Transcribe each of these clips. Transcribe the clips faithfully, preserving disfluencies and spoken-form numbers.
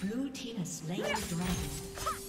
Blue team has slain the dragon.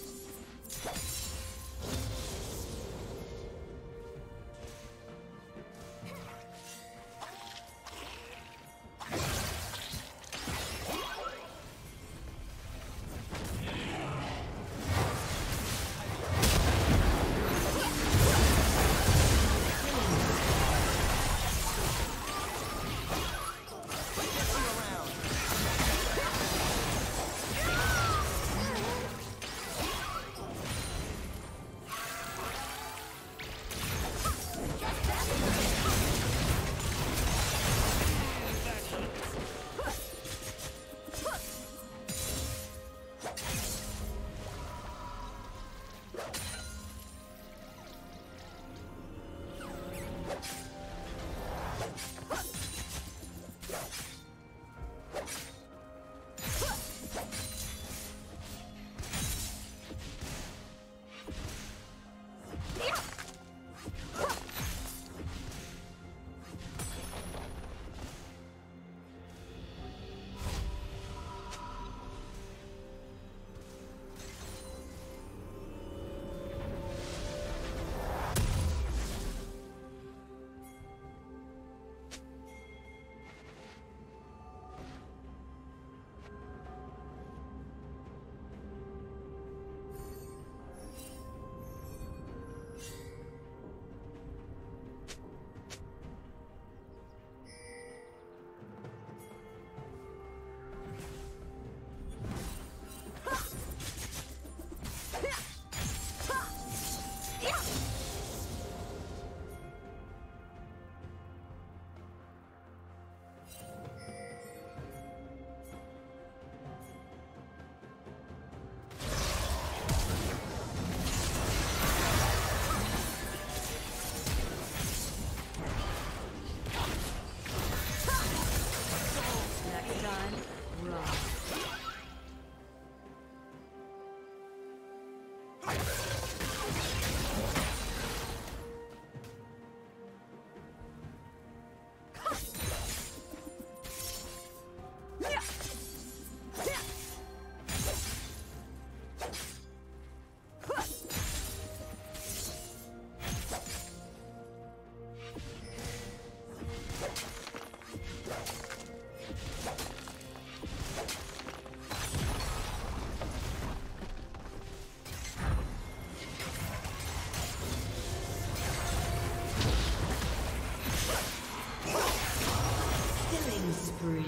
free.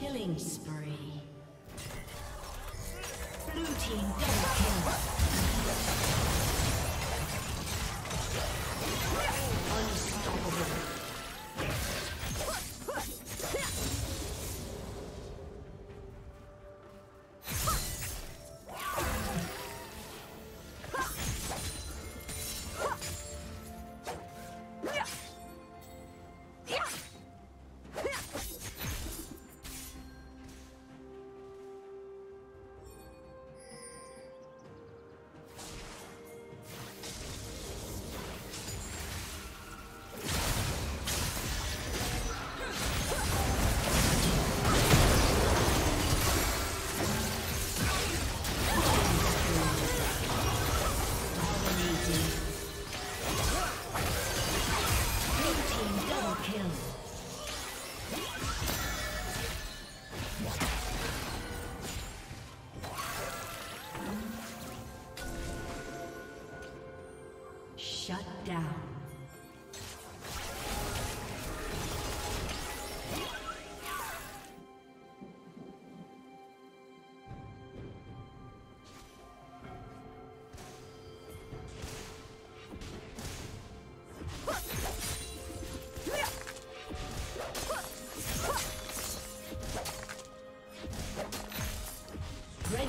Killing spree. Blue team double kill. Unstoppable. Shut down. Red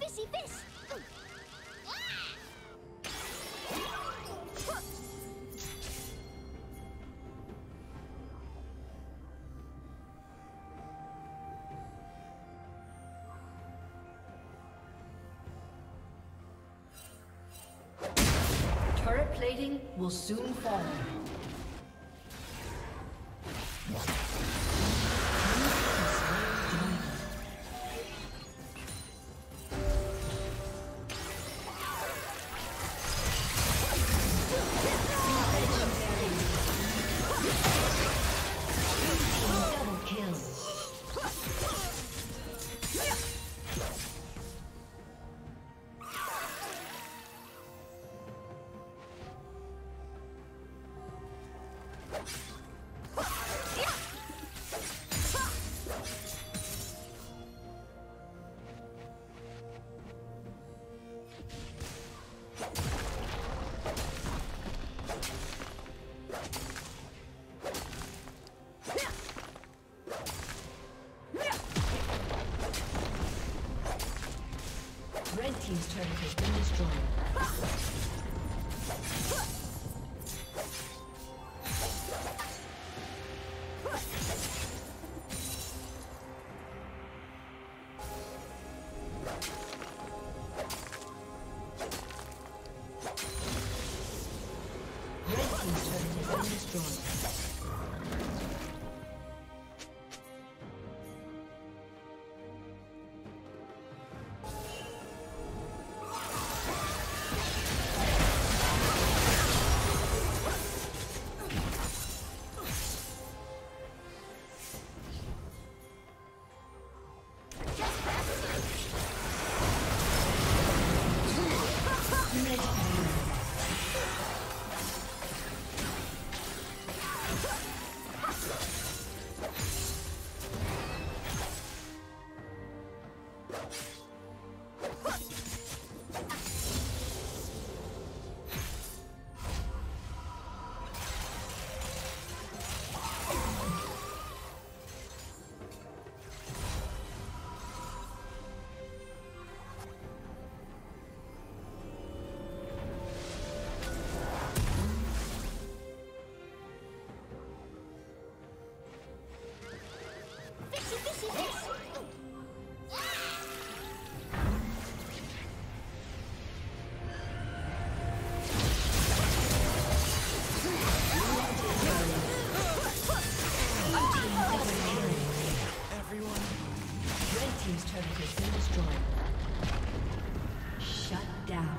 Fishy fish! Turret plating will soon fall. team's turret has been destroyed. Shut down.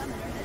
summoner.